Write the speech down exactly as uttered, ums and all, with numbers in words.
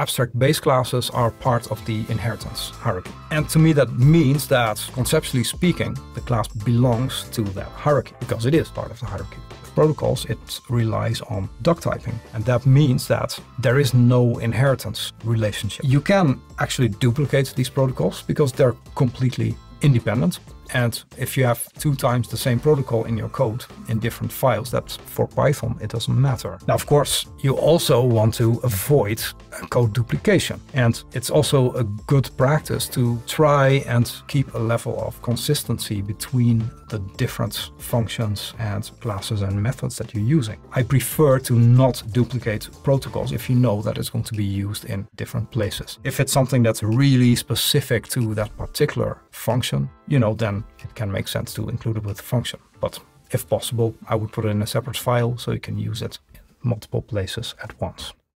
abstract base classes are part of the inheritance hierarchy. And to me that means that, conceptually speaking, the class belongs to that hierarchy, because it is part of the hierarchy. With protocols, it relies on duck typing, and that means that there is no inheritance relationship. You can actually duplicate these protocols because they're completely independent. And if you have two times the same protocol in your code in different files, that's for Python, it doesn't matter. Now, of course, you also want to avoid code duplication. And it's also a good practice to try and keep a level of consistency between the different functions and classes and methods that you're using. I prefer to not duplicate protocols if you know that it's going to be used in different places. If it's something that's really specific to that particular function, you know, then it can make sense to include it with the function. But if possible, I would put it in a separate file so you can use it in multiple places at once.